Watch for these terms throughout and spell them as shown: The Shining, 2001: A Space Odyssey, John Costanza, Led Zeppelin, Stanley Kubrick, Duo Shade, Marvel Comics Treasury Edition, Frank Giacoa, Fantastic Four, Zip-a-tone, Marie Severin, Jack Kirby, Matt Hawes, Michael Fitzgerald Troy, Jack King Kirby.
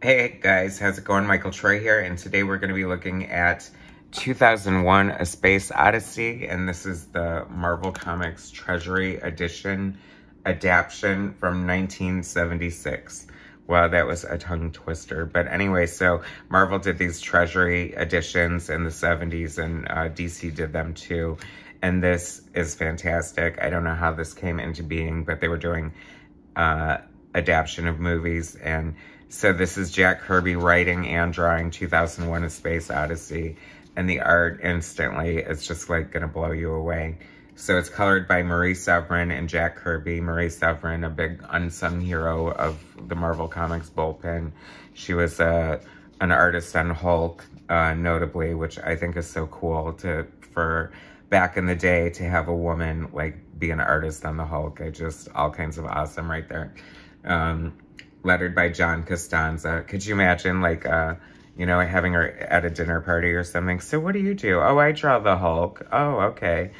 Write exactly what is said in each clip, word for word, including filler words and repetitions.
Hey guys, how's it going? Michael Troy here, and today we're going to be looking at two thousand one: A Space Odyssey, and this is the Marvel Comics Treasury Edition adaptation from nineteen seventy-six. Wow, that was a tongue twister. But anyway, so Marvel did these Treasury Editions in the seventies, and uh, D C did them too. And this is fantastic. I don't know how this came into being, but they were doing uh, adaptation of movies, and so this is Jack Kirby writing and drawing two thousand one: A Space Odyssey, and the art instantly is just like gonna blow you away. So it's colored by Marie Severin and Jack Kirby. Marie Severin, a big unsung hero of the Marvel Comics bullpen. She was a, an artist on Hulk, uh, notably, which I think is so cool to for back in the day to have a woman like be an artist on the Hulk. I just, all kinds of awesome right there. Um, lettered by John Costanza. Could you imagine, like, uh, you know, having her at a dinner party or something? So what do you do? Oh, I draw the Hulk. Oh, okay.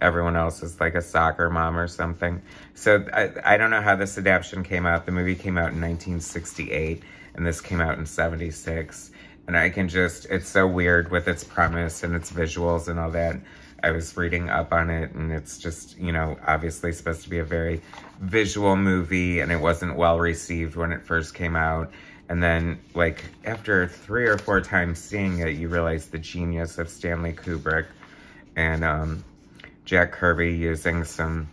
Everyone else is like a soccer mom or something. So I, I don't know how this adaptation came out. The movie came out in nineteen sixty-eight, and this came out in seventy-six. And I can just, it's so weird with its premise and its visuals and all that. I was reading up on it, and it's just, you know, obviously supposed to be a very visual movie, and it wasn't well received when it first came out. And then, like, after three or four times seeing it, you realize the genius of Stanley Kubrick and um, Jack Kirby using some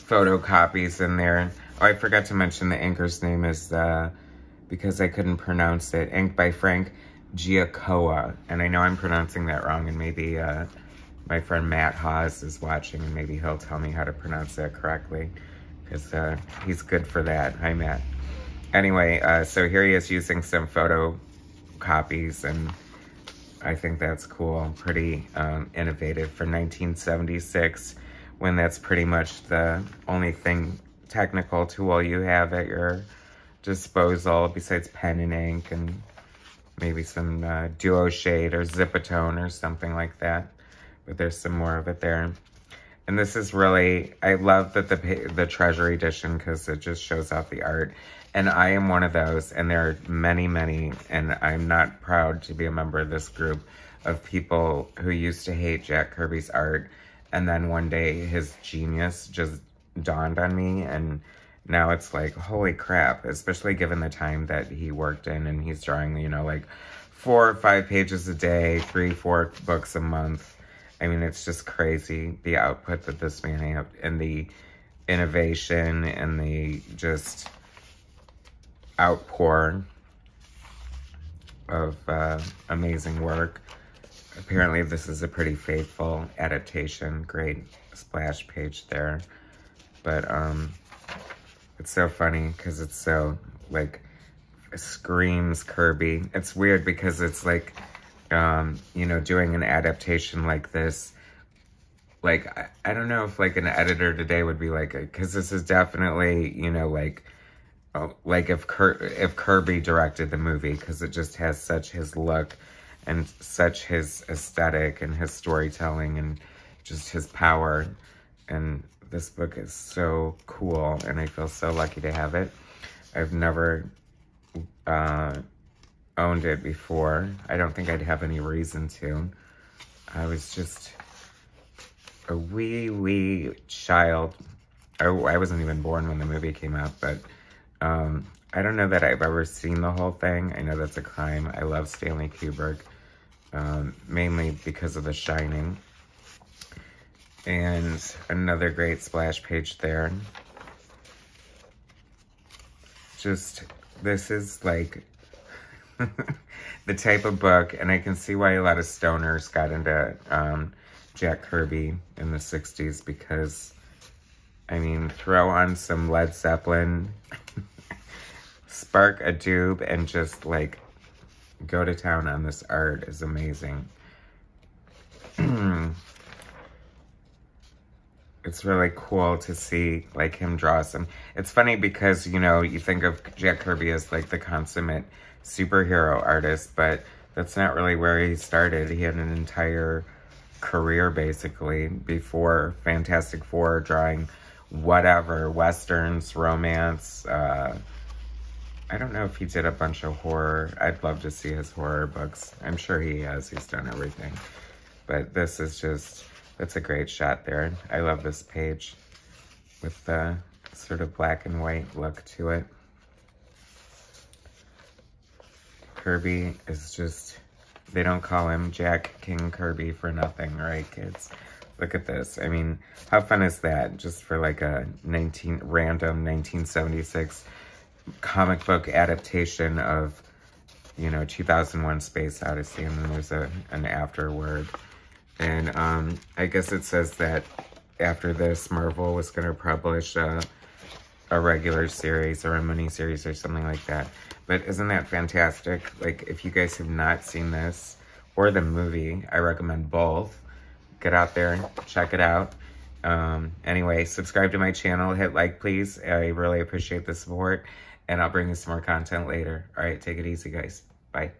photocopies in there. Oh, I forgot to mention the inker's name is, uh, because I couldn't pronounce it, inked by Frank Giacoa, and I know I'm pronouncing that wrong, and maybe uh, my friend Matt Hawes is watching, and maybe he'll tell me how to pronounce that correctly, because uh, he's good for that. Hi, Matt. Anyway, uh, so here he is using some photocopies, and I think that's cool, pretty um, innovative for nineteen seventy-six, when that's pretty much the only thing, technical tool you have at your disposal, besides pen and ink, and maybe some uh, Duo Shade or Zip-a-tone or something like that. But there's some more of it there. And this is really, I love that the the Treasury Edition, because it just shows off the art. And I am one of those, and there are many, many, and I'm not proud to be a member of this group of people who used to hate Jack Kirby's art. And then one day his genius just dawned on me, and now it's like, holy crap, especially given the time that he worked in, and he's drawing, you know, like four or five pages a day, three, four books a month. I mean, it's just crazy, the output that this man had, and the innovation, and the just outpour of uh, amazing work. Apparently, this is a pretty faithful adaptation. Great splash page there. But, um... it's so funny because it's so, like, screams Kirby. It's weird because it's like, um, you know, doing an adaptation like this. Like, I, I don't know if, like, an editor today would be like, because this is definitely, you know, like, oh, like if, Cur if Kirby directed the movie, because it just has such his look and such his aesthetic and his storytelling and just his power. And this book is so cool, and I feel so lucky to have it. I've never uh, owned it before. I don't think I'd have any reason to. I was just a wee, wee child. Oh, I wasn't even born when the movie came out, but um, I don't know that I've ever seen the whole thing. I know that's a crime. I love Stanley Kubrick, um, mainly because of The Shining. And another great splash page there. Just, this is like the type of book, and I can see why a lot of stoners got into um, Jack Kirby in the sixties, because, I mean, throw on some Led Zeppelin, spark a doob, and just like go to town on this art is amazing. It's really cool to see, like, him draw some. It's funny because, you know, you think of Jack Kirby as, like, the consummate superhero artist, but that's not really where he started. He had an entire career, basically, before Fantastic Four, drawing whatever, westerns, romance, uh, I don't know if he did a bunch of horror. I'd love to see his horror books. I'm sure he has. He's done everything. But this is just, that's a great shot there. I love this page with the sort of black and white look to it. Kirby is just, they don't call him Jack King Kirby for nothing, right, kids? Look at this. I mean, how fun is that? Just for like a nineteen random nineteen seventy-six comic book adaptation of, you know, two thousand one Space Odyssey, and then there's a, an afterword. And um, I guess it says that after this, Marvel was going to publish a, a regular series or a mini-series or something like that. But isn't that fantastic? Like, if you guys have not seen this or the movie, I recommend both. Get out there and check it out. Um, anyway, subscribe to my channel. Hit like, please. I really appreciate the support. And I'll bring you some more content later. All right, take it easy, guys. Bye.